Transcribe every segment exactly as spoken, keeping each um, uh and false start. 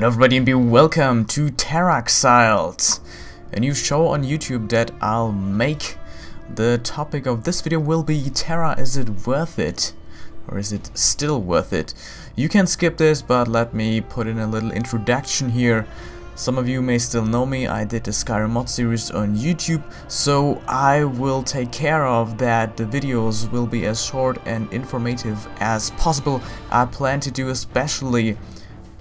Hello everybody and be welcome to Terraxiled, a new show on YouTube that I'll make. The topic of this video will be Terra, is it worth it? Or is it still worth it? You can skip this, but let me put in a little introduction here. Some of you may still know me, I did the Skyrim mod series on YouTube, so I will take care of that. The videos will be as short and informative as possible. I plan to do especially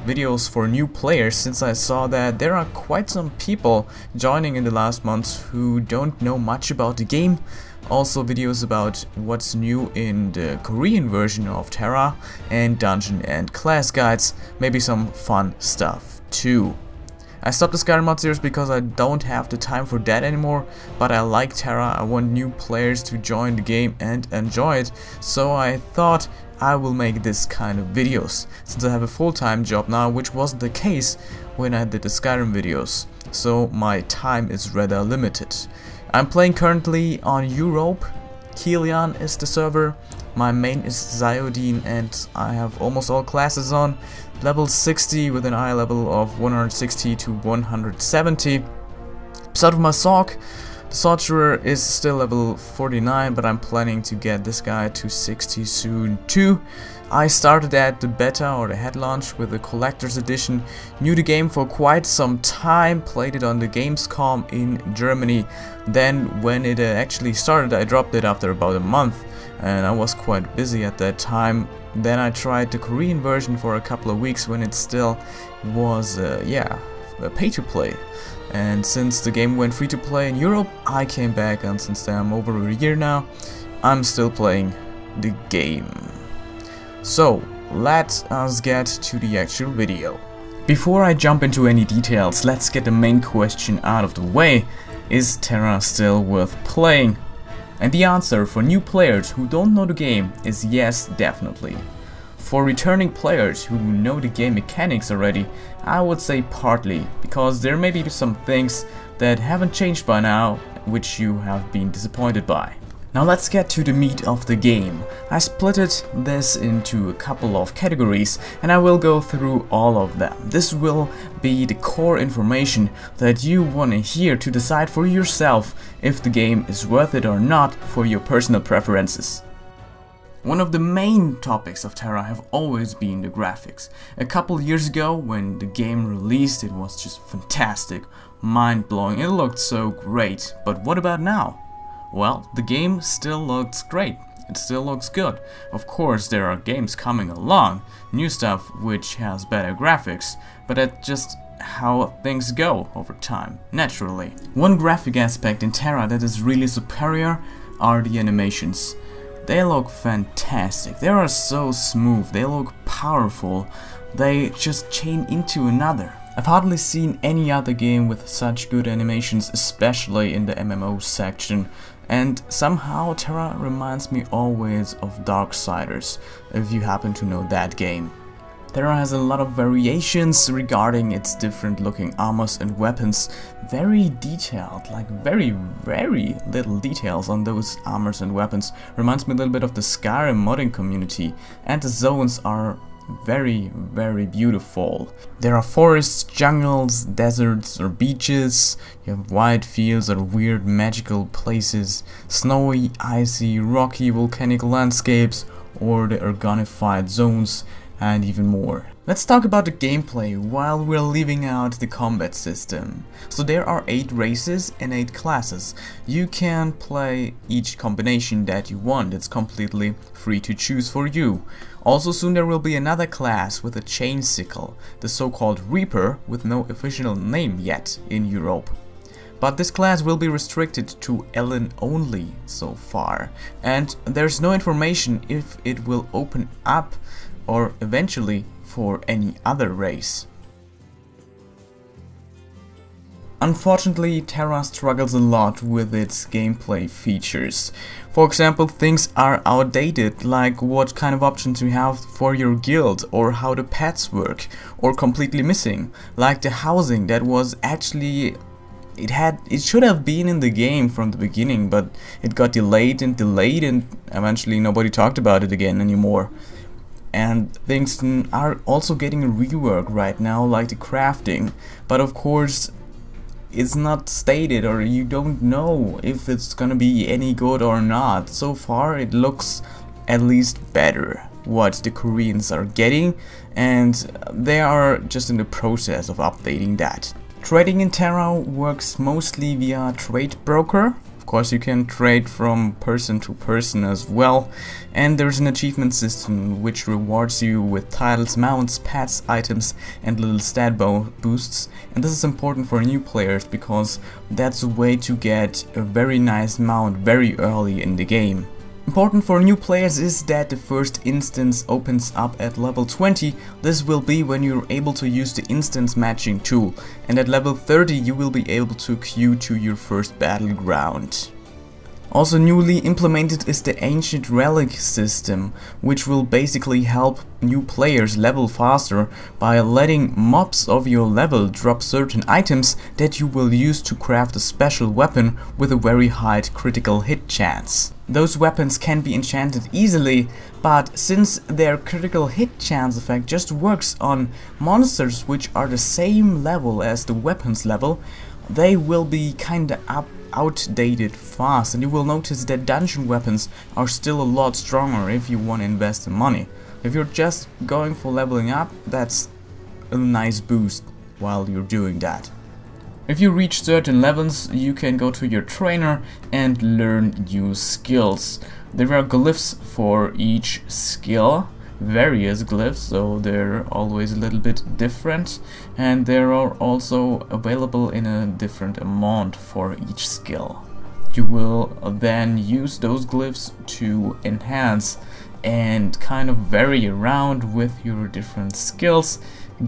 videos for new players, since I saw that there are quite some people joining in the last months who don't know much about the game. Also videos about what's new in the Korean version of Terra and dungeon and class guides, maybe some fun stuff too. I stopped the Skyrim mod series because I don't have the time for that anymore, but I like Terra, I want new players to join the game and enjoy it, so I thought I will make this kind of videos, since I have a full-time job now, which wasn't the case when I did the Skyrim videos, so my time is rather limited. I'm playing currently on Europe, Kilian is the server, my main is Ziodine and I have almost all classes on, level sixty with an eye level of one hundred sixty to one hundred seventy. Besides my Sock, the Sorcerer is still level forty-nine, but I'm planning to get this guy to sixty soon too. I started at the beta or the head launch with the collector's edition, knew the game for quite some time, played it on the Gamescom in Germany. Then when it uh, actually started, I dropped it after about a month and I was quite busy at that time. Then I tried the Korean version for a couple of weeks when it still was, uh, yeah, pay-to-play. And since the game went free to play in Europe, I came back, and since then I'm over a year now, I'm still playing the game. So let us get to the actual video. Before I jump into any details, let's get the main question out of the way. Is Terra still worth playing? And the answer for new players who don't know the game is yes, definitely. For returning players who know the game mechanics already, I would say partly, because there may be some things that haven't changed by now, which you have been disappointed by. Now let's get to the meat of the game. I split this into a couple of categories and I will go through all of them. This will be the core information that you want to hear to decide for yourself if the game is worth it or not for your personal preferences. One of the main topics of Terra have always been the graphics. A couple years ago when the game released, it was just fantastic, mind-blowing, it looked so great. But what about now? Well, the game still looks great, it still looks good. Of course there are games coming along, new stuff which has better graphics, but that's just how things go over time, naturally. One graphic aspect in Terra that is really superior are the animations. They look fantastic, they are so smooth, they look powerful, they just chain into another. I've hardly seen any other game with such good animations, especially in the M M O section. And somehow Terra reminds me always of Darksiders, if you happen to know that game. Terra has a lot of variations regarding its different looking armors and weapons, very detailed, like very very little details on those armors and weapons. Reminds me a little bit of the Skyrim modding community, and the zones are very very beautiful. There are forests, jungles, deserts or beaches, you have wide fields or weird magical places, snowy, icy, rocky, volcanic landscapes or the Argonified zones, and even more. Let's talk about the gameplay while we're leaving out the combat system. So there are eight races and eight classes. You can play each combination that you want, it's completely free to choose for you. Also soon there will be another class with a chain sickle, the so-called Reaper with no official name yet in Europe. But this class will be restricted to Elin only so far, and there's no information if it will open up or eventually for any other race. Unfortunately, Terra struggles a lot with its gameplay features. For example, things are outdated, like what kind of options you have for your guild or how the pets work, or completely missing, like the housing that was actually It had, it should have been in the game from the beginning, but it got delayed and delayed and eventually nobody talked about it again anymore. and things are also getting a rework right now, like the crafting, but of course it's not stated, or you don't know if it's gonna be any good or not. So far it looks at least better what the Koreans are getting, and they are just in the process of updating that. Trading in Terra works mostly via trade broker. Of course, you can trade from person to person as well, and there's an achievement system which rewards you with titles, mounts, pets, items and little stat boosts, and this is important for new players because that's a way to get a very nice mount very early in the game. Important for new players is that the first instance opens up at level twenty. This will be when you're able to use the instance matching tool, and at level thirty you will be able to queue to your first battleground. Also newly implemented is the Ancient Relic system, which will basically help new players level faster by letting mobs of your level drop certain items that you will use to craft a special weapon with a very high critical hit chance. Those weapons can be enchanted easily, but since their critical hit chance effect just works on monsters which are the same level as the weapons level, they will be kinda up outdated fast, and you will notice that dungeon weapons are still a lot stronger if you want to invest in money. If you're just going for leveling up, that's a nice boost while you're doing that. If you reach certain levels, you can go to your trainer and learn new skills. There are glyphs for each skill, various glyphs, so they're always a little bit different, and they are also available in a different amount for each skill. You will then use those glyphs to enhance and kind of vary around with your different skills.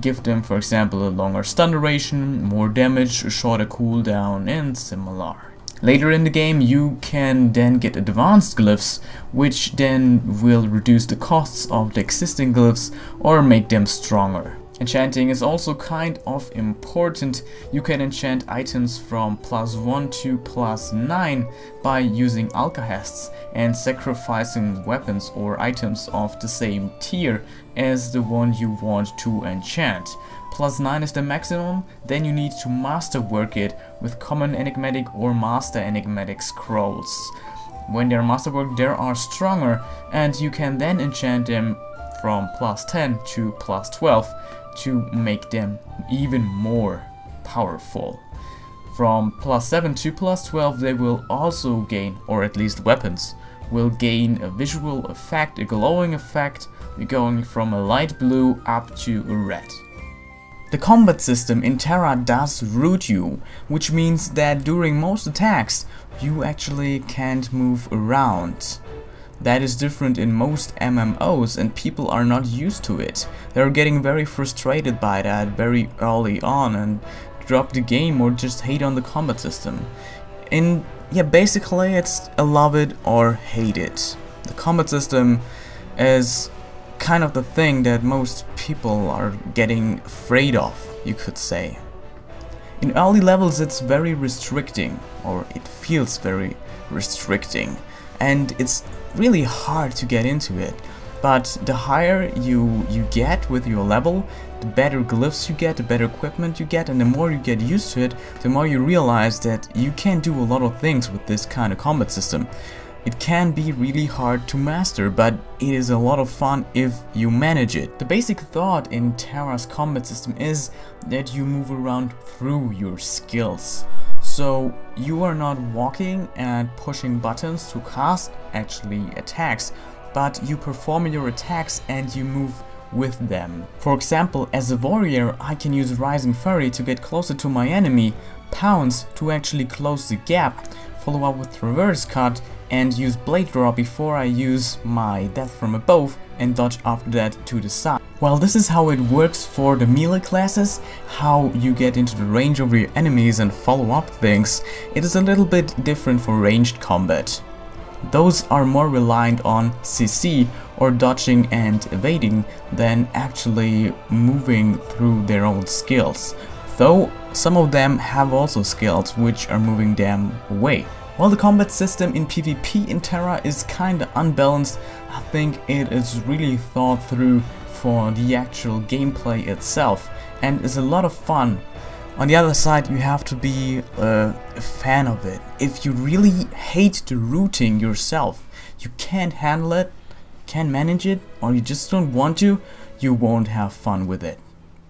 Give them, for example, a longer stun duration, more damage, a shorter cooldown and similar. Later in the game you can then get advanced glyphs, which then will reduce the costs of the existing glyphs or make them stronger. Enchanting is also kind of important. You can enchant items from plus one to plus nine by using alcahests and sacrificing weapons or items of the same tier as the one you want to enchant. Plus nine is the maximum, then you need to masterwork it with common enigmatic or master enigmatic scrolls. When they are masterworked, they are stronger, and you can then enchant them from plus ten to plus twelve to make them even more powerful. From plus seven to plus twelve they will also gain, or at least weapons will gain, a visual effect, a glowing effect, going from a light blue up to a red. The combat system in Terra does root you, which means that during most attacks you actually can't move around. That is different in most M M Os, and people are not used to it. They're getting very frustrated by that very early on and drop the game or just hate on the combat system. And yeah, basically it's a love it or hate it. The combat system is kind of the thing that most people are getting afraid of, you could say. In early levels it's very restricting, or it feels very restricting, and it's really hard to get into it. But the higher you you get with your level, the better glyphs you get, the better equipment you get, and the more you get used to it, the more you realize that you can do a lot of things with this kind of combat system. It can be really hard to master, but it is a lot of fun if you manage it. The basic thought in Terra's combat system is that you move around through your skills. So you are not walking and pushing buttons to cast actually attacks, but you perform your attacks and you move with them. For example, as a warrior I can use Rising Fury to get closer to my enemy, Pounce to actually close the gap, follow up with Traverse Cut and use Blade Draw before I use my Death from Above and dodge after that to the side. Well, this is how it works for the melee classes, how you get into the range of your enemies and follow up things. It is a little bit different for ranged combat. Those are more reliant on C C or dodging and evading than actually moving through their own skills. Though some of them have also skills which are moving them away. While the combat system in PvP in Terra is kinda unbalanced, I think it is really thought through for the actual gameplay itself and is a lot of fun. On the other side, you have to be uh, a fan of it. If you really hate the routing yourself, you can't handle it, can't manage it, or you just don't want to, you won't have fun with it.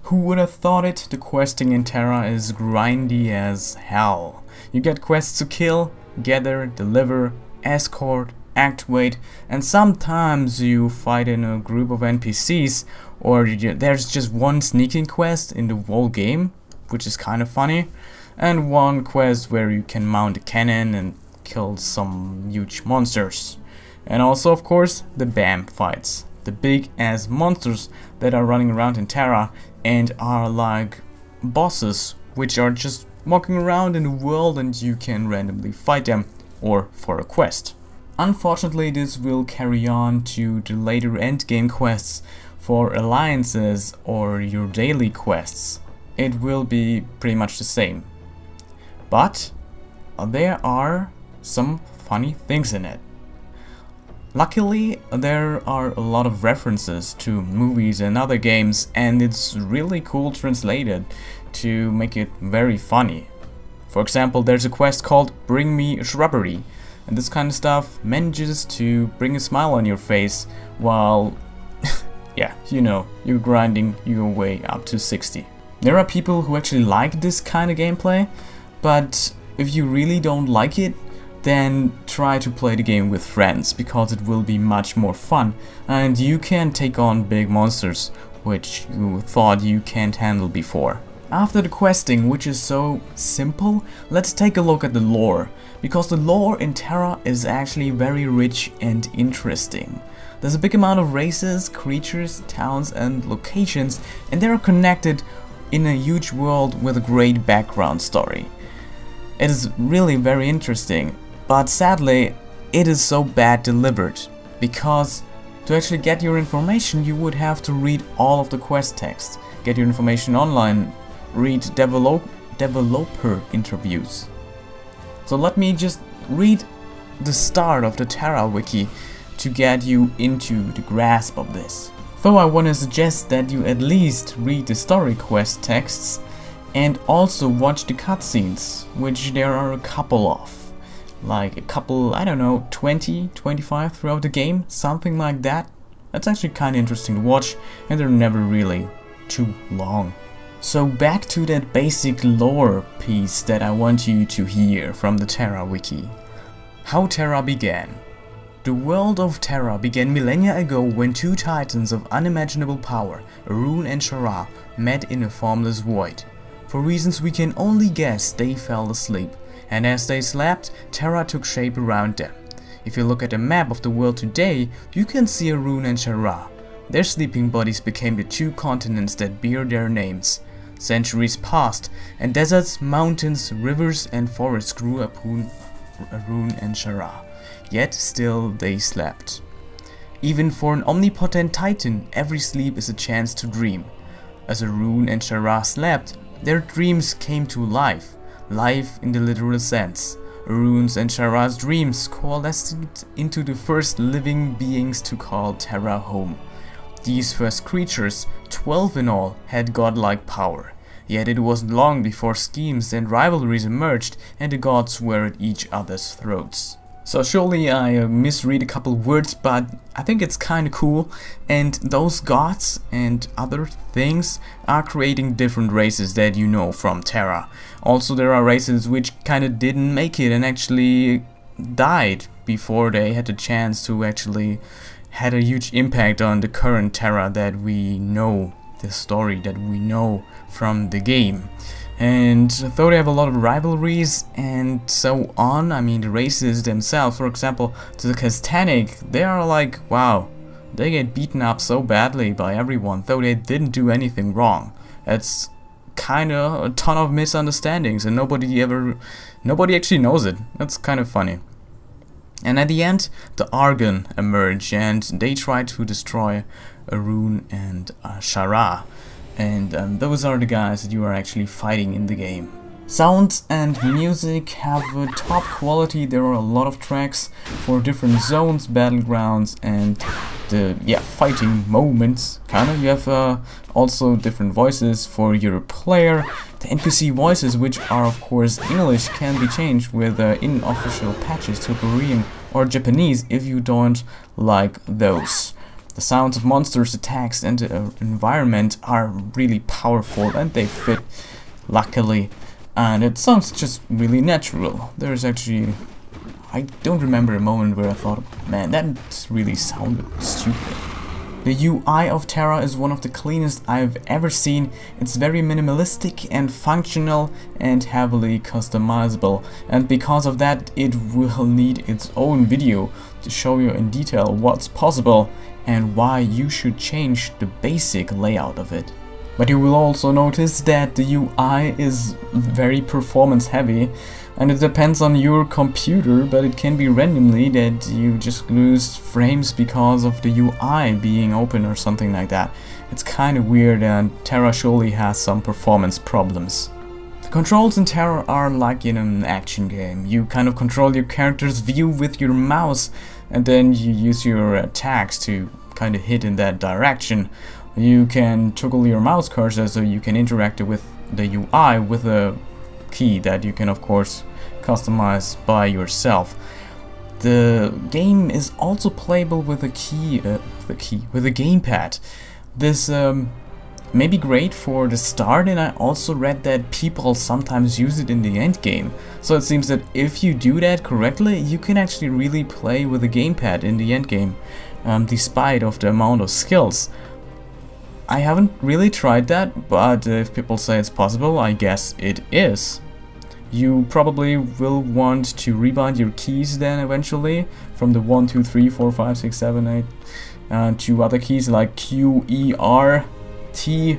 Who would have thought it? The questing in Terra is grindy as hell. You get quests to kill, gather, deliver, escort, activate, and sometimes you fight in a group of N P Cs, or you, there's just one sneaking quest in the whole game, which is kind of funny, and one quest where you can mount a cannon and kill some huge monsters. And also, of course, the BAM fights, the big ass monsters that are running around in Terra and are like bosses, which are just walking around in the world and you can randomly fight them, or for a quest. Unfortunately, this will carry on to the later endgame quests for alliances or your daily quests. It will be pretty much the same. But there are some funny things in it. Luckily, there are a lot of references to movies and other games, and it's really cool translated to make it very funny. For example, there's a quest called Bring Me Shrubbery, and this kind of stuff manages to bring a smile on your face while, yeah, you know, you're grinding your way up to sixty. There are people who actually like this kind of gameplay, but if you really don't like it, then try to play the game with friends, because it will be much more fun and you can take on big monsters which you thought you can't handle before. After the questing, which is so simple, let's take a look at the lore, because the lore in Terra is actually very rich and interesting. There's a big amount of races, creatures, towns and locations, and they are connected in a huge world with a great background story. It is really very interesting, but sadly it is so bad delivered, because to actually get your information you would have to read all of the quest text, get your information online, read develop developer interviews. So let me just read the start of the Terra wiki to get you into the grasp of this. Though I want to suggest that you at least read the story quest texts and also watch the cutscenes, which there are a couple of. Like a couple, I don't know, twenty, twenty-five throughout the game, something like that. That's actually kind of interesting to watch, and they're never really too long. So back to that basic lore piece that I want you to hear from the Terra wiki. How Terra began. The world of Terra began millennia ago when two titans of unimaginable power, Arun and Shara, met in a formless void. For reasons we can only guess, they fell asleep, and as they slept, Terra took shape around them. If you look at a map of the world today, you can see Arun and Shara. Their sleeping bodies became the two continents that bear their names. Centuries passed, and deserts, mountains, rivers and forests grew upon Arun and Shara. Yet still they slept. Even for an omnipotent titan, every sleep is a chance to dream. As Arun and Shara slept, their dreams came to life, life in the literal sense. Arun's and Shara's dreams coalesced into the first living beings to call Terra home. These first creatures, twelve in all, had godlike power. Yet it wasn't long before schemes and rivalries emerged and the gods were at each other's throats. So surely I uh, misread a couple words, but I think it's kinda cool, and those gods and other things are creating different races that you know from Terra. Also there are races which kinda didn't make it and actually died before they had a chance to actually had a huge impact on the current Terra that we know, the story that we know from the game. And though they have a lot of rivalries and so on, I mean the races themselves, for example, to the Castanic, they are like, wow, they get beaten up so badly by everyone, though they didn't do anything wrong. It's kinda a ton of misunderstandings and nobody ever, nobody actually knows it. That's kind of funny. And at the end, the Argon emerge and they try to destroy Arun and uh, Shara. And um, those are the guys that you are actually fighting in the game. Sounds and music have a top quality. There are a lot of tracks for different zones, battlegrounds, and the yeah fighting moments. Kind of. You have uh, also different voices for your player. The N P C voices, which are of course English, can be changed with uh, unofficial patches to Korean or Japanese if you don't like those. The sounds of monsters, attacks, and the uh, environment are really powerful, and they fit luckily. And it sounds just really natural. There's actually... I don't remember a moment where I thought, man, that really sounded stupid. The U I of Terra is one of the cleanest I've ever seen. It's very minimalistic and functional and heavily customizable. And because of that, it will need its own video to show you in detail what's possible and why you should change the basic layout of it. But you will also notice that the U I is very performance heavy, and it depends on your computer, but it can be randomly that you just lose frames because of the U I being open or something like that. It's kind of weird, and Terra surely has some performance problems. The controls in Terra are like in an action game. You kind of control your character's view with your mouse, and then you use your attacks to kind of hit in that direction. You can toggle your mouse cursor so you can interact with the U I with a key that you can of course customize by yourself. The game is also playable with a key, uh, the key with a gamepad. This um, may be great for the start, and I also read that people sometimes use it in the end game. So it seems that if you do that correctly, you can actually really play with a gamepad in the end game, um, despite of the amount of skills. I haven't really tried that, but if people say it's possible, I guess it is. You probably will want to rebind your keys then eventually, from the one, two, three, four, five, six, seven, eight, uh, to other keys like Q, E, R, T,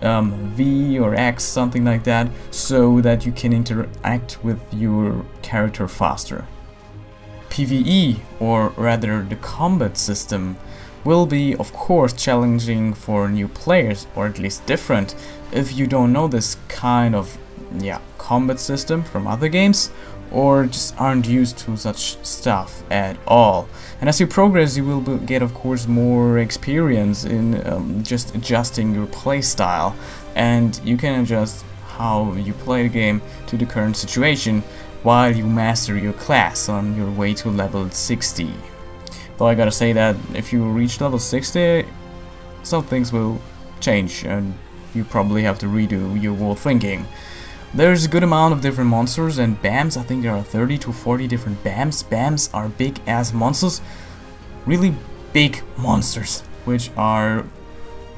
um, V or X, something like that, so that you can interact with your character faster. PvE, or rather the combat system, will be of course challenging for new players, or at least different. If you don't know this kind of yeah combat system from other games, or just aren't used to such stuff at all. And as you progress, you will get of course more experience in um, just adjusting your playstyle, and you can adjust how you play the game to the current situation while you master your class on your way to level sixty. Though I gotta say that if you reach level sixty, some things will change and you probably have to redo your whole thinking. There's a good amount of different monsters and B A Ms. I think there are thirty to forty different B A Ms. B A Ms are big ass monsters, really big monsters, which are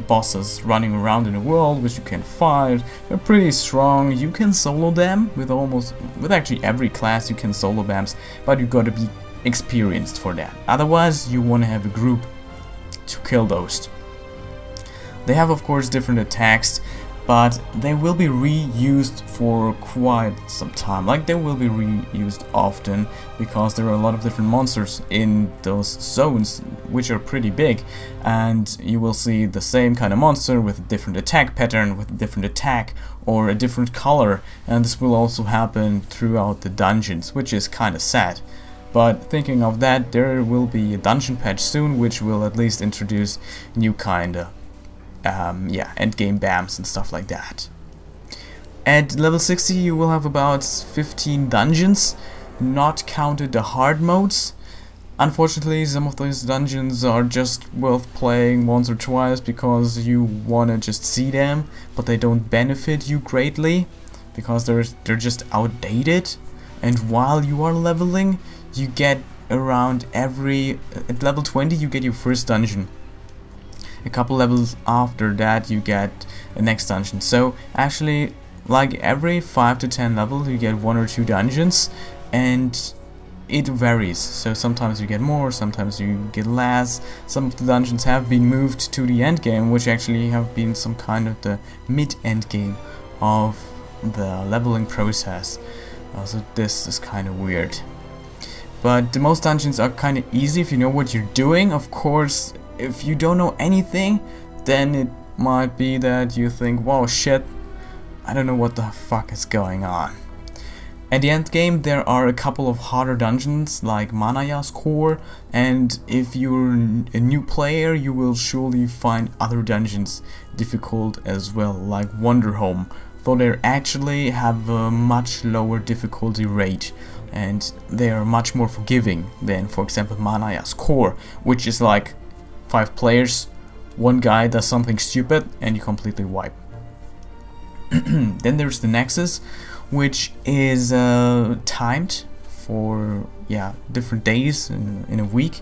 bosses running around in the world, which you can fight. They're pretty strong. You can solo them with almost, with actually every class you can solo B A Ms, but you gotta be experienced for that. Otherwise, you want to have a group to kill those. They have, of course, different attacks, but they will be reused for quite some time. Like, they will be reused often because there are a lot of different monsters in those zones, which are pretty big, and you will see the same kind of monster with a different attack pattern, with a different attack, or a different color, and this will also happen throughout the dungeons, which is kind of sad. But thinking of that, there will be a dungeon patch soon, which will at least introduce new kind of um, yeah, endgame B A Ms and stuff like that. At level sixty, you will have about fifteen dungeons, not counted the hard modes. Unfortunately, some of those dungeons are just worth playing once or twice because you want to just see them, but they don't benefit you greatly because they're, they're just outdated. And while you are leveling, you get around every... At level twenty, you get your first dungeon. A couple levels after that, you get the next dungeon. So, actually, like every five to ten levels, you get one or two dungeons. And it varies. So, sometimes you get more, sometimes you get less. Some of the dungeons have been moved to the end game, which actually have been some kind of the mid-end game of the leveling process. Also, this is kind of weird. But the most dungeons are kind of easy if you know what you're doing. Of course, if you don't know anything, then it might be that you think, wow, shit, I don't know what the fuck is going on. At the end game there are a couple of harder dungeons like Manaya's Core, and if you're a new player you will surely find other dungeons difficult as well, like Wonderhome, though they actually have a much lower difficulty rate and they are much more forgiving than, for example, Manaya's Core, which is like five players, one guy does something stupid and you completely wipe. Then there's the Nexus, which is uh, timed for yeah different days in, in a week,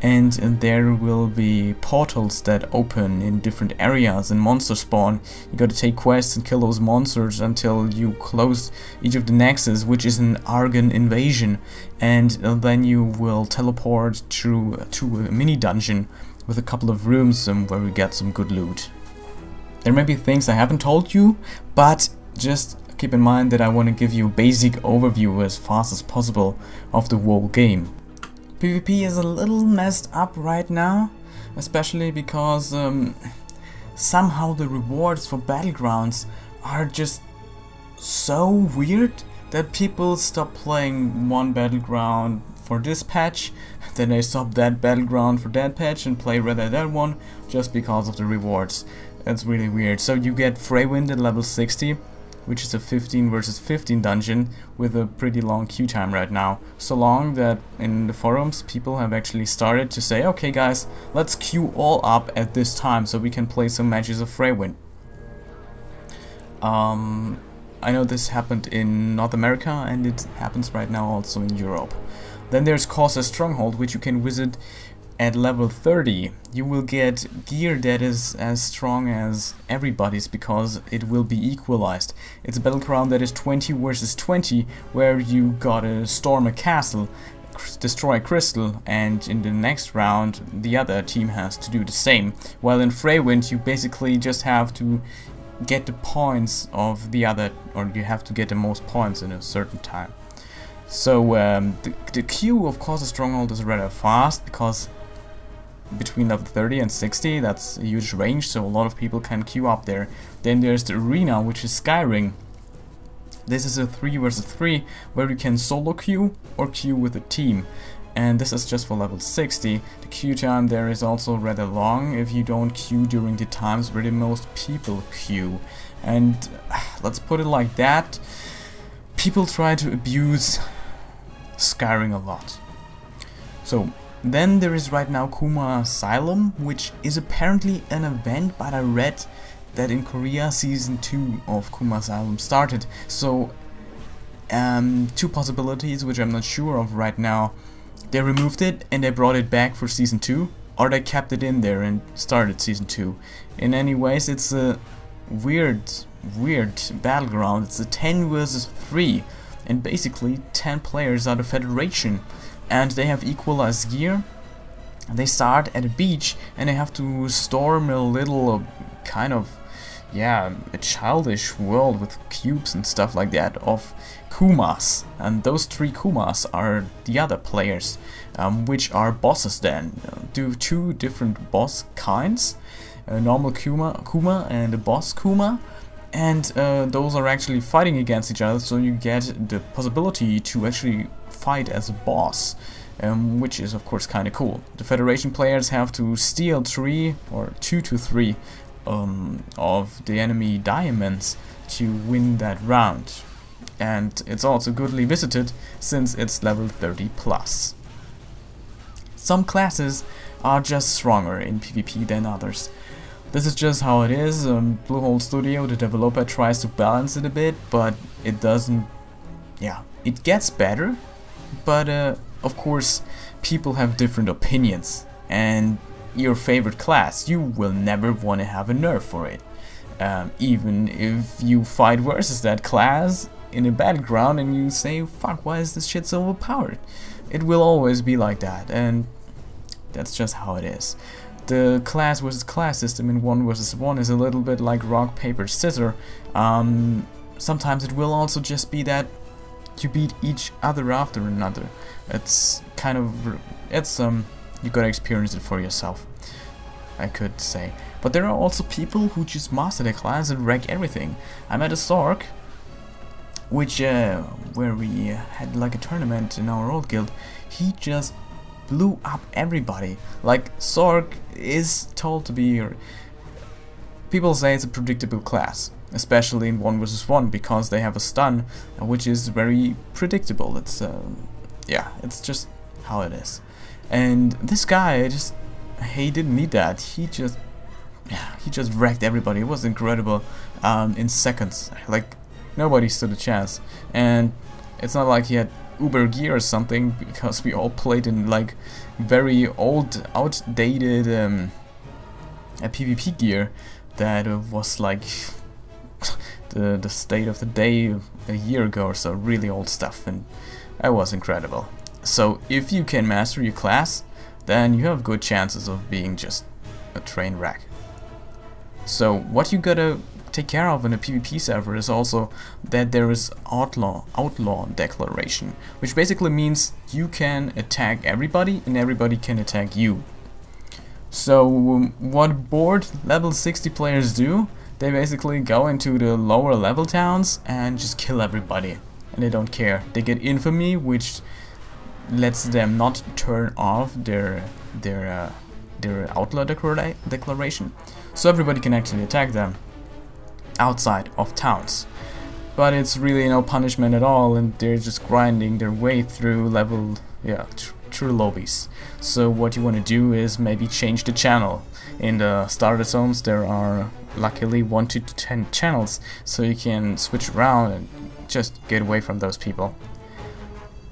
and, and there will be portals that open in different areas and monster spawn. You gotta take quests and kill those monsters until you close each of the Nexus, which is an Argon invasion, and uh, then you will teleport to, to a mini dungeon with a couple of rooms um, where you get some good loot. There may be things I haven't told you, but just keep in mind that I want to give you a basic overview as fast as possible of the whole game. PvP is a little messed up right now, especially because um, somehow the rewards for battlegrounds are just so weird that people stop playing one battleground for this patch, then they stop that battleground for that patch and play rather that one just because of the rewards. That's really weird. So you get Freywind at level sixty, which is a fifteen versus fifteen dungeon with a pretty long queue time right now. So long that in the forums people have actually started to say, okay guys, let's queue all up at this time so we can play some matches of Freywind. Um, I know this happened in North America and it happens right now also in Europe. Then there's Corsa Stronghold, which you can visit at level thirty. You will get gear that is as strong as everybody's because it will be equalized. It's a battleground that is twenty versus twenty where you gotta storm a castle, destroy a crystal, and in the next round the other team has to do the same. While in Freywind you basically just have to get the points of the other, or you have to get the most points in a certain time. So um, the, the queue of Corsa Stronghold is rather fast because between level thirty and sixty, that's a huge range, so a lot of people can queue up there. Then there's the arena, which is Skyring. This is a three versus three where you can solo queue or queue with a team, and this is just for level sixty. The queue time there is also rather long if you don't queue during the times where the most people queue, and let's put it like that, people try to abuse Skyring a lot. So then there is right now Kuma Asylum, which is apparently an event, but I read that in Korea season two of Kuma Asylum started, so um, two possibilities which I'm not sure of right now. They removed it and they brought it back for season two, or they kept it in there and started season two. In any ways, it's a weird weird battleground. It's a ten versus three and basically ten players are the Federation, and they have equalized gear. They start at a beach and they have to storm a little uh, kind of yeah a childish world with cubes and stuff like that of Kumas, and those three Kumas are the other players, um, which are bosses. Then uh, do two different boss kinds, a normal Kuma, Kuma and a boss Kuma, and uh, those are actually fighting against each other, so you get the possibility to actually fight as a boss, um, which is of course kinda cool. The Federation players have to steal three or two to three um, of the enemy diamonds to win that round, and it's also goodly visited since it's level thirty plus. Some classes are just stronger in PvP than others. This is just how it is. um, Bluehole Studio, the developer, tries to balance it a bit, but it doesn't, yeah, it gets better, but uh, of course people have different opinions, and your favorite class, you will never want to have a nerf for it. Um, even if you fight versus that class in a battleground and you say, fuck, why is this shit so overpowered? It will always be like that, and that's just how it is. The class versus class system in one versus one is a little bit like rock, paper, scissor. Um, sometimes it will also just be that you beat each other after another. It's kind of... it's um, you gotta experience it for yourself. I could say. But there are also people who just master their class and wreck everything. I met a Sork, which, uh, where we had like a tournament in our old guild, he just blew up everybody. Like, Sork is told to be... People say it's a predictable class, especially in one versus one, because they have a stun, which is very predictable. It's, um, yeah, it's just how it is. And this guy just... he didn't need that. He just, yeah, he just wrecked everybody. It was incredible, um, in seconds. Like, nobody stood a chance. And it's not like he had Uber gear or something, because we all played in like very old, outdated um, uh, PvP gear that uh, was like the the state of the day a year ago or so. Really old stuff, and that was incredible. So if you can master your class, then you have good chances of being just a train wreck. So what you gotta take care of in a PvP server is also that there is outlaw outlaw declaration, which basically means you can attack everybody and everybody can attack you. So what board level sixty players do, they basically go into the lower level towns and just kill everybody, and they don't care. They get infamy, which lets them not turn off their their uh, their outlaw declara declaration, so everybody can actually attack them outside of towns. But it's really no punishment at all, and they're just grinding their way through level yeah tr true lobbies. So what you want to do is maybe change the channel. In the starter zones there are luckily one to ten channels, so you can switch around and just get away from those people.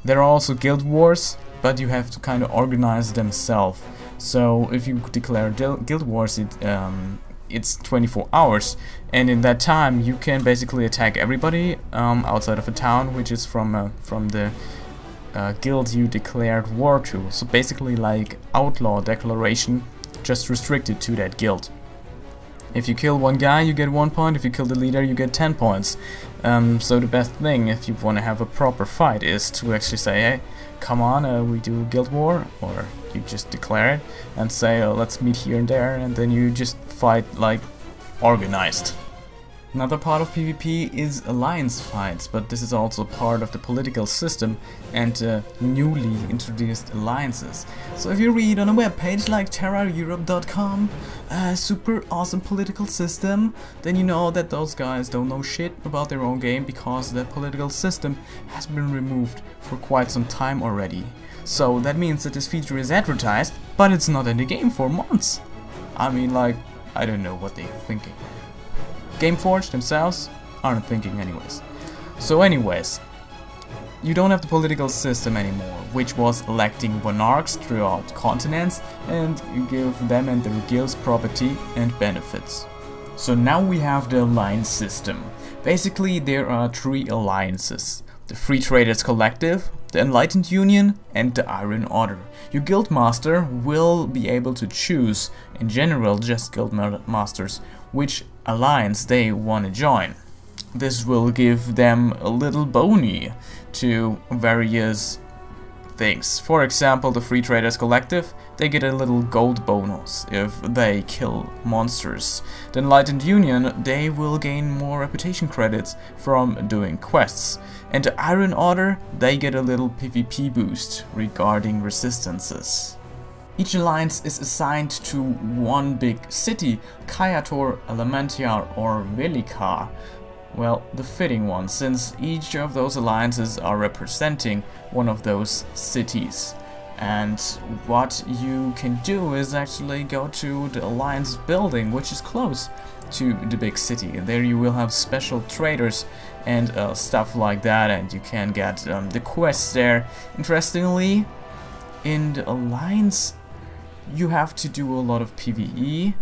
There are also guild wars, but you have to kind of organize themselves. So if you declare guild wars, it, um, it's twenty-four hours, and in that time you can basically attack everybody um, outside of a town, which is from uh, from the uh, guild you declared war to. So basically, like outlaw declaration, just restricted to that guild. If you kill one guy, you get one point. If you kill the leader, you get ten points. Um, so the best thing, if you want to have a proper fight, is to actually say, hey, come on, uh, we do guild war, or you just declare it and say, oh, let's meet here and there, and then you just fight like organized. Another part of PvP is alliance fights, but this is also part of the political system and uh, newly introduced alliances. So if you read on a webpage like Terra Europe dot com, uh, super awesome political system, then you know that those guys don't know shit about their own game, because that political system has been removed for quite some time already. So that means that this feature is advertised, but it's not in the game for months. I mean, like, I don't know what they're thinking. Gameforge themselves aren't thinking anyways. So anyways, you don't have the political system anymore, which was electing monarchs throughout continents and you give them and their guilds property and benefits. So now we have the alliance system. Basically there are three alliances: the Free Traders Collective, the Enlightened Union and the Iron Order. Your guildmaster will be able to choose, in general just guildmasters, which alliance they want to join. This will give them a little bony to various things. For example, the Free Traders Collective, they get a little gold bonus if they kill monsters. The Enlightened Union, they will gain more reputation credits from doing quests. And the Iron Order, they get a little PvP boost regarding resistances. Each alliance is assigned to one big city: Khyator, Elementiar or Velika. Well, the fitting one, since each of those alliances are representing one of those cities. And what you can do is actually go to the alliance building, which is close to the big city. There you will have special traders and uh, stuff like that, and you can get um, the quests there. Interestingly, in the alliance you have to do a lot of PvE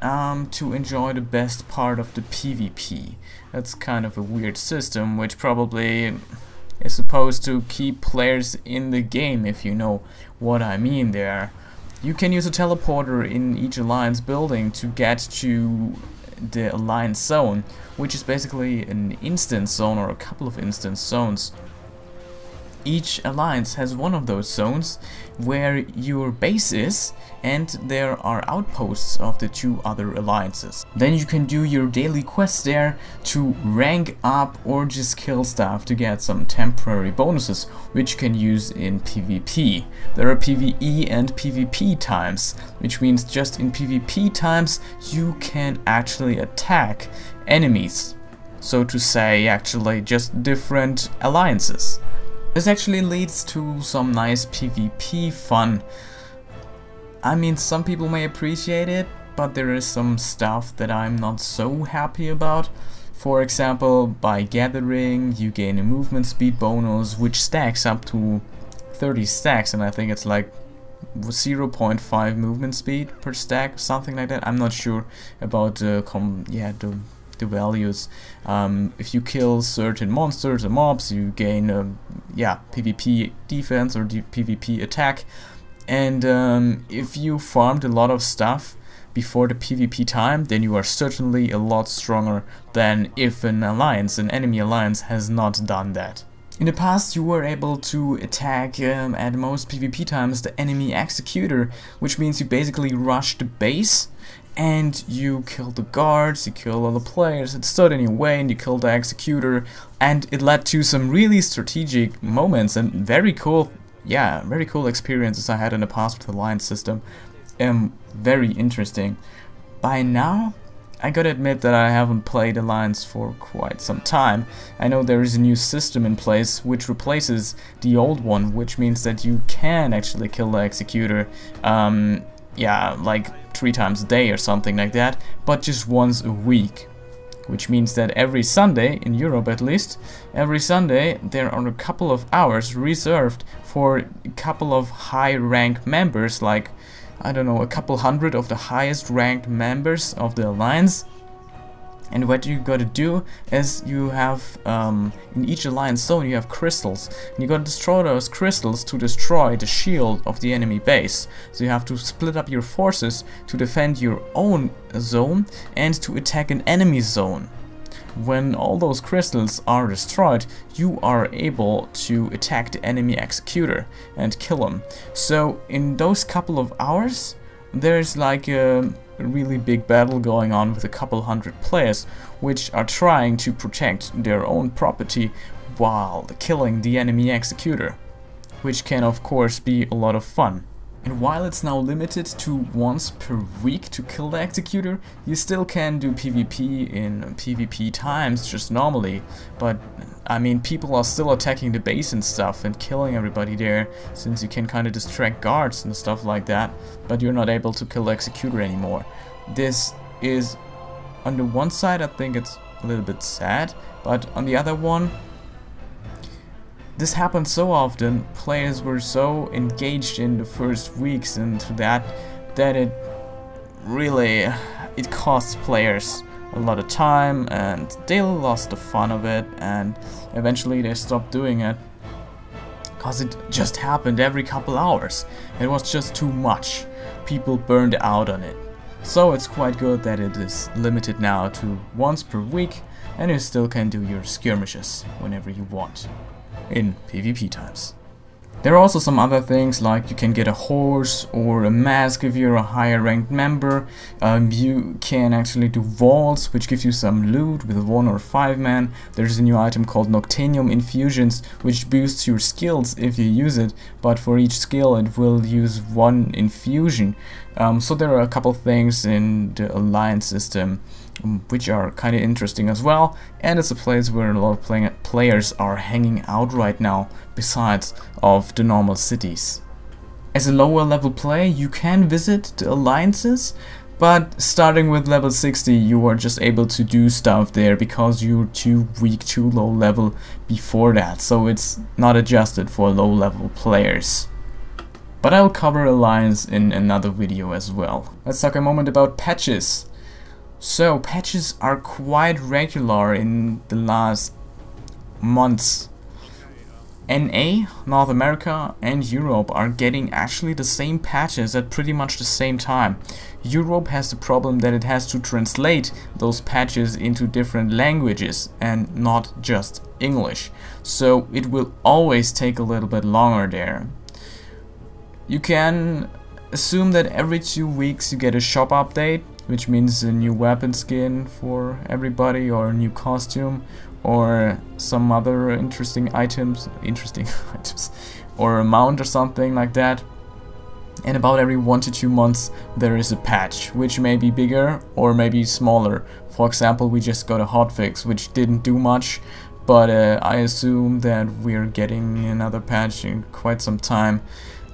um, to enjoy the best part of the PvP. That's kind of a weird system, which probably is supposed to keep players in the game, if you know what I mean there. You can use a teleporter in each alliance building to get to the alliance zone, which is basically an instance zone or a couple of instance zones. each alliance has one of those zones where your base is, and there are outposts of the two other alliances. Then you can do your daily quests there to rank up or just kill stuff to get some temporary bonuses, which you can use in PvP. There are PvE and PvP times, which means just in PvP times you can actually attack enemies. So to say, actually, just different alliances. This actually leads to some nice PvP fun. I mean, some people may appreciate it, but there is some stuff that I'm not so happy about. For example, by gathering, you gain a movement speed bonus, which stacks up to thirty stacks, and I think it's like zero point five movement speed per stack, something like that. I'm not sure about uh, com yeah, the... the values. Um, if you kill certain monsters or mobs, you gain um, yeah, PvP defense or d PvP attack. And um, if you farmed a lot of stuff before the PvP time, then you are certainly a lot stronger than if an alliance, an enemy alliance, has not done that. In the past, you were able to attack um, at most PvP times the enemy executor, which means you basically rush the base and you kill the guards, you kill all the players that stood in your way, and you kill the executor, and it led to some really strategic moments and very cool, yeah, very cool experiences I had in the past with the alliance system. Um, very interesting. By now, I gotta admit that I haven't played Alliance for quite some time. I know there is a new system in place which replaces the old one, which means that you can actually kill the Executor, um, yeah, like three times a day or something like that, but just once a week. Which means that every Sunday, in Europe at least, every Sunday there are a couple of hours reserved for a couple of high rank members, like, I don't know, a couple hundred of the highest ranked members of the alliance. And what you gotta do is you have, um, in each alliance zone you have crystals, and you gotta destroy those crystals to destroy the shield of the enemy base. So you have to split up your forces to defend your own zone and to attack an enemy zone. When all those crystals are destroyed, you are able to attack the enemy executor and kill him. So in those couple of hours, there's like a really big battle going on with a couple hundred players, which are trying to protect their own property while killing the enemy executor, which can of course be a lot of fun. And while it's now limited to once per week to kill the executor, you still can do PvP in PvP times just normally. But I mean, people are still attacking the base and stuff and killing everybody there, since you can kind of distract guards and stuff like that, but you're not able to kill the executor anymore. This is, on the one side, I think it's a little bit sad, but on the other one, this happened so often, players were so engaged in the first weeks into that, that it really, it costs players a lot of time, and they lost the fun of it, and eventually they stopped doing it, because it just happened every couple hours. It was just too much. People burned out on it. So it's quite good that it is limited now to once per week, and you still can do your skirmishes whenever you want in PvP times. There are also some other things, like you can get a horse or a mask if you're a higher ranked member. Um, you can actually do vaults, which gives you some loot with one or five man. There's a new item called Noctanium Infusions, which boosts your skills if you use it, but for each skill it will use one infusion. Um, so there are a couple things in the alliance system which are kind of interesting as well, and it's a place where a lot of play players are hanging out right now, besides of the normal cities. As a lower level player, you can visit the alliances, but starting with level sixty you are just able to do stuff there because you're too weak, too low level before that, so it's not adjusted for low level players. But I'll cover alliance in another video as well. Let's talk a moment about patches. So, patches are quite regular in the last months. N A, North America and Europe are getting actually the same patches at pretty much the same time. Europe has the problem that it has to translate those patches into different languages and not just English. So it will always take a little bit longer there. You can assume that every two weeks you get a shop update, which means a new weapon skin for everybody or a new costume or some other interesting items, interesting items, or a mount or something like that. And about every one to two months there is a patch, which may be bigger or maybe smaller. For example, we just got a hotfix, which didn't do much, but uh, I assume that we're getting another patch in quite some time.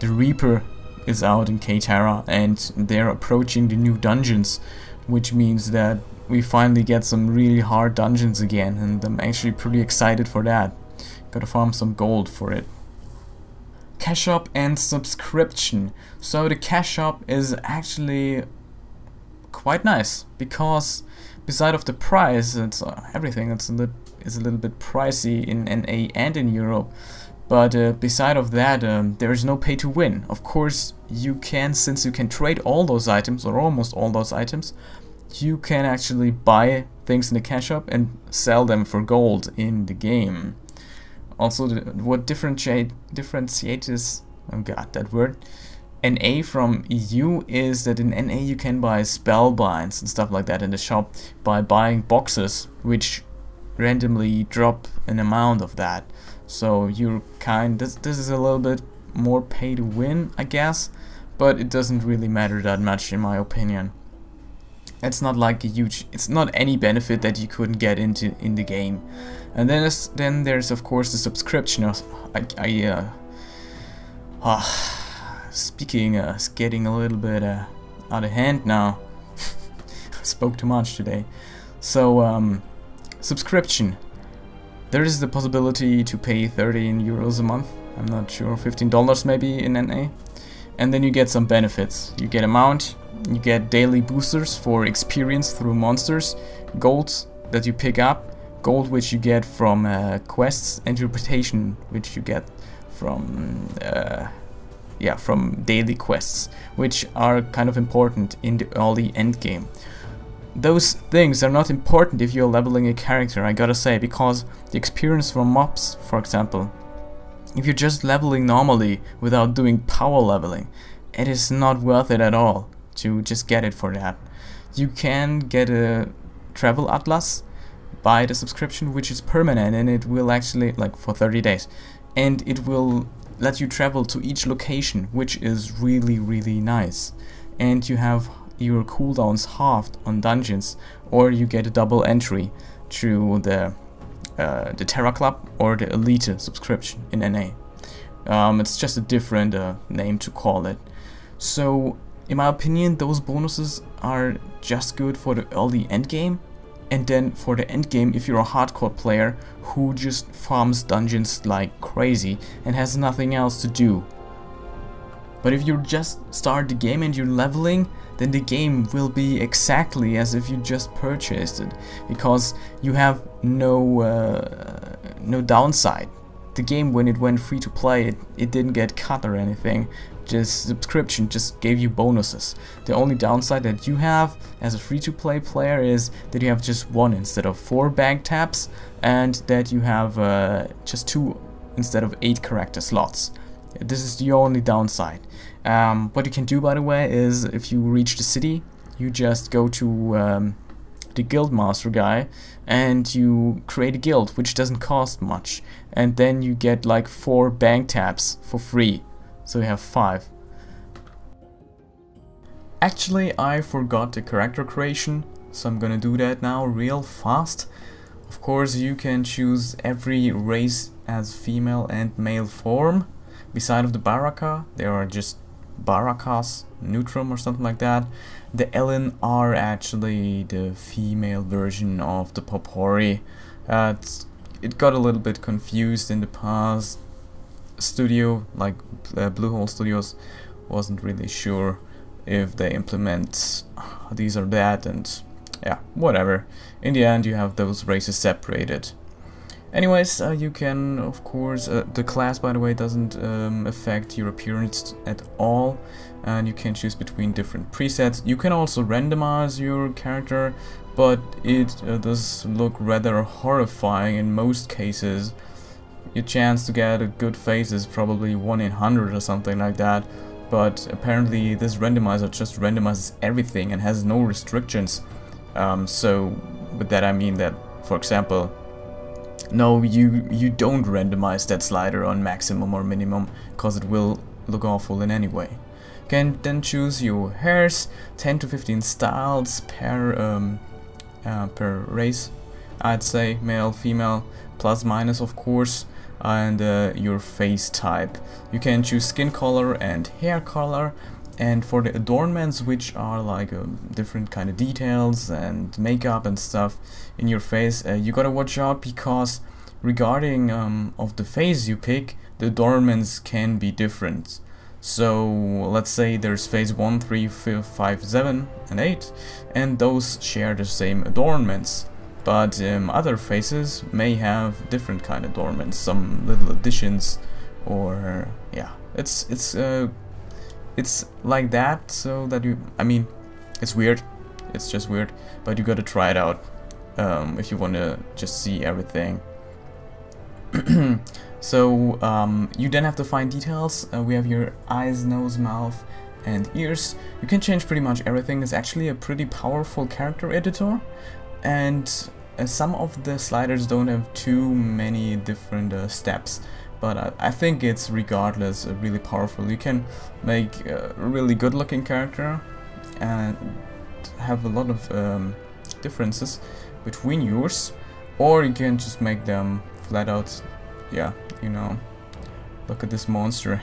The Reaper is out in Ktara and they're approaching the new dungeons, which means that we finally get some really hard dungeons again, and I'm actually pretty excited for that. Gotta farm some gold for it. Cash up and subscription. So the cash up is actually quite nice, because beside of the price, it's uh, everything it's a, little, it's a little bit pricey in N A and in Europe. But uh, beside of that, um, there is no pay to win. Of course, you can, since you can trade all those items, or almost all those items, you can actually buy things in the cash shop and sell them for gold in the game. Also, the, what differentiate, differentiates, oh god, that word, N A from E U is that in N A you can buy spellbinds and stuff like that in the shop by buying boxes, which randomly drop an amount of that. So you're kind, this, this is a little bit more pay to win, I guess, but it doesn't really matter that much in my opinion. It's not like a huge, it's not any benefit that you couldn't get into in the game. And then there's, then there's of course the subscription. I, I uh, oh, speaking, uh, it's getting a little bit uh, out of hand now. I spoke too much today. So um, subscription. There is the possibility to pay thirteen euros a month, I'm not sure, fifteen dollars maybe in N A. And then you get some benefits. You get a mount, you get daily boosters for experience through monsters, gold that you pick up, gold which you get from uh, quests, and reputation which you get from, uh, yeah, from daily quests, which are kind of important in the early end game. Those things are not important if you're leveling a character, I gotta say, because the experience from mobs, for example, if you're just leveling normally without doing power leveling, it is not worth it at all to just get it for that. You can get a travel atlas by the subscription, which is permanent, and it will actually, like, for thirty days, and it will let you travel to each location, which is really, really nice. And you have your cooldowns halved on dungeons, or you get a double entry through the uh, the Terra Club or the Elite subscription in N A. Um, it's just a different uh, name to call it. So in my opinion, those bonuses are just good for the early end game, and then for the end game, if you're a hardcore player who just farms dungeons like crazy and has nothing else to do. But if you just start the game and you're leveling, then the game will be exactly as if you just purchased it, because you have no uh, no downside. The game, when it went free to play, it, it didn't get cut or anything. Just subscription just gave you bonuses. The only downside that you have as a free to play player is that you have just one instead of four bank taps, and that you have uh, just two instead of eight character slots. This is the only downside. Um, what you can do, by the way, is if you reach the city, you just go to um, the guild master guy and you create a guild, which doesn't cost much, and then you get like four bank taps for free, so you have five. Actually, I forgot the character creation, so I'm gonna do that now real fast. Of course, you can choose every race as female and male form. Beside of the Baraka, there are just Barakas, Neutrum or something like that. The Elin are actually the female version of the Popori. Uh, it got a little bit confused in the past. Studio, like uh, Bluehole Studios, wasn't really sure if they implement these or that, and yeah, whatever. In the end, you have those races separated. Anyways, uh, you can, of course, uh, the class, by the way, doesn't um, affect your appearance at all, and you can choose between different presets. You can also randomize your character, but it uh, does look rather horrifying in most cases. Your chance to get a good face is probably one in one hundred or something like that, but apparently this randomizer just randomizes everything and has no restrictions. Um, so, with that I mean that, for example, no, you, you don't randomize that slider on maximum or minimum, because it will look awful in any way. You can then choose your hairs, ten to fifteen styles per, um, uh, per race, I'd say, male, female, plus minus of course, and uh, your face type. You can choose skin color and hair color. And for the adornments, which are like um, different kind of details and makeup and stuff in your face, uh, you gotta watch out, because regarding um, of the face you pick, the adornments can be different. So let's say there's face one, three, five, seven and eight, and those share the same adornments. But um, other faces may have different kind of adornments, some little additions, or yeah, it's it's. Uh, It's like that, so that you... I mean, it's weird. It's just weird. But you gotta try it out um, if you wanna just see everything. So, um, you then have to find details. Uh, we have your eyes, nose, mouth and ears. You can change pretty much everything. It's actually a pretty powerful character editor. And uh, some of the sliders don't have too many different uh, steps. But I, I think it's regardless uh, really powerful. You can make a really good looking character and have a lot of um, differences between yours, or you can just make them flat out, yeah, you know, look at this monster.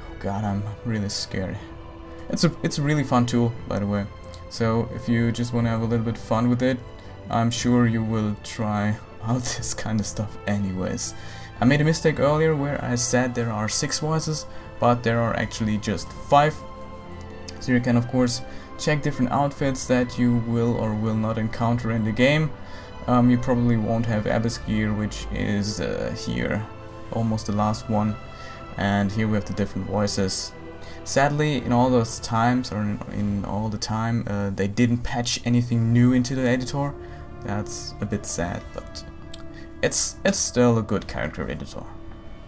Oh god, I'm really scared. It's a, it's a really fun tool, by the way, so if you just want to have a little bit of fun with it, I'm sure you will try out this kind of stuff anyways. I made a mistake earlier where I said there are six voices, but there are actually just five. So you can of course check different outfits that you will or will not encounter in the game. Um, you probably won't have Abyss gear, which is uh, here, almost the last one. And here we have the different voices. Sadly, in all those times, or in, in all the time, uh, they didn't patch anything new into the editor. That's a bit sad, but... It's, it's still a good character editor.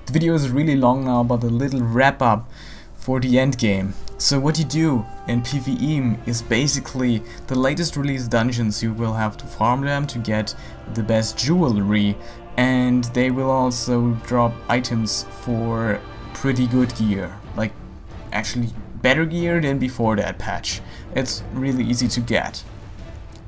The video is really long now, but a little wrap up for the end game. So what you do in PvE is basically the latest release dungeons. You will have to farm them to get the best jewelry, and they will also drop items for pretty good gear, like actually better gear than before that patch. It's really easy to get.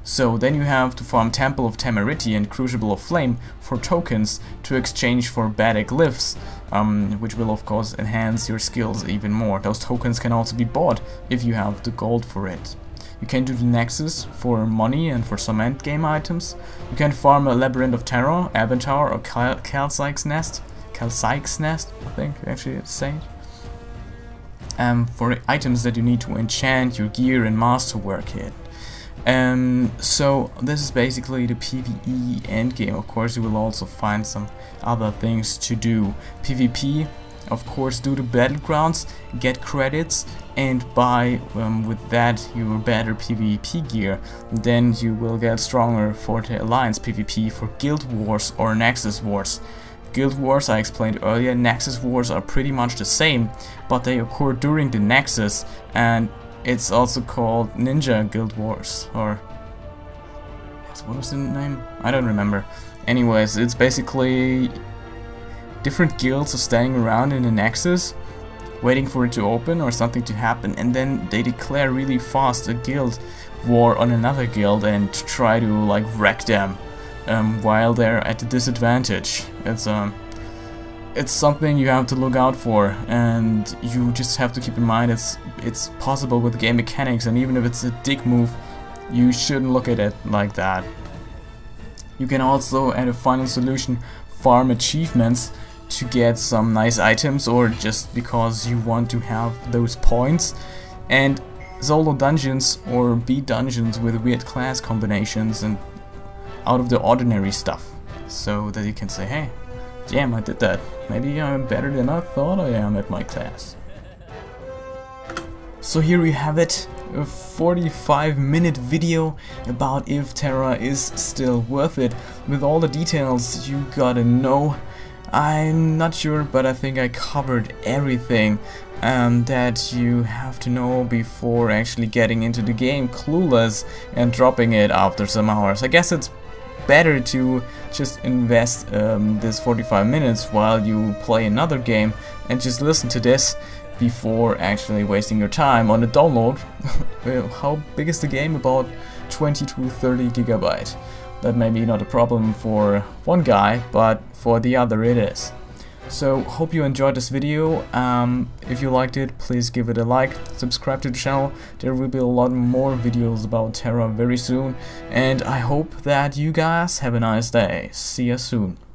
So then you have to farm Temple of Temerity and Crucible of Flame for tokens to exchange for bad glyphs, um, which will of course enhance your skills even more. Those tokens can also be bought if you have the gold for it. You can do the Nexus for money and for some end game items. You can farm a Labyrinth of Terror, Avatar, or Cal Calcike's Nest. Calcike's Nest, I think you actually say it. Um, for items that you need to enchant your gear and masterwork kit. Um, so this is basically the PvE endgame. Of course you will also find some other things to do. PvP, of course, do the battlegrounds, get credits, and buy um, with that your better PvP gear. Then you will get stronger for the Alliance PvP, for Guild Wars or Nexus Wars. Guild Wars, I explained earlier, Nexus Wars are pretty much the same, but they occur during the Nexus, and it's also called Ninja Guild Wars, or what was the name? I don't remember. Anyways, it's basically different guilds are standing around in the Nexus, waiting for it to open or something to happen, and then they declare really fast a guild war on another guild and try to like wreck them um, while they're at a disadvantage. It's um. It's something you have to look out for, and you just have to keep in mind it's it's possible with game mechanics, and even if it's a dick move, you shouldn't look at it like that. You can also, at a final solution, farm achievements to get some nice items, or just because you want to have those points, and solo dungeons or beat dungeons with weird class combinations and out of the ordinary stuff. so that you can say, hey, damn, I did that. Maybe I'm better than I thought I am at my class. So here we have it, a forty-five minute video about if Terra is still worth it, with all the details you gotta know. I'm not sure, but I think I covered everything um, that you have to know before actually getting into the game clueless and dropping it after some hours. I guess it's better to just invest um, this forty-five minutes while you play another game and just listen to this before actually wasting your time on the download. How big is the game? About twenty to thirty gigabytes. That may be not a problem for one guy, but for the other it is. So, hope you enjoyed this video. Um, if you liked it, please give it a like, subscribe to the channel. There will be a lot more videos about Terra very soon, and I hope that you guys have a nice day. See you soon.